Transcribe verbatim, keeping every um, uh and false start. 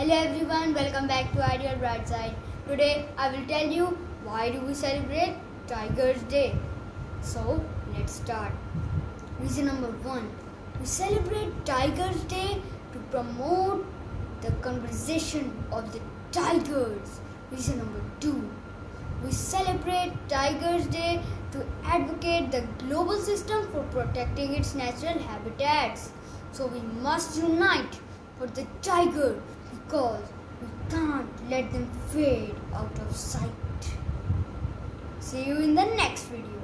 Hello everyone, welcome back to Ideal Bright Side. Today I will tell you why do we celebrate Tiger's Day. So let's start. Reason number one, we celebrate Tiger's Day to promote the conservation of the tigers. Reason number two, we celebrate Tiger's Day to advocate the global system for protecting its natural habitats. So we must unite for the tiger, because we can't let them fade out of sight. See you in the next video.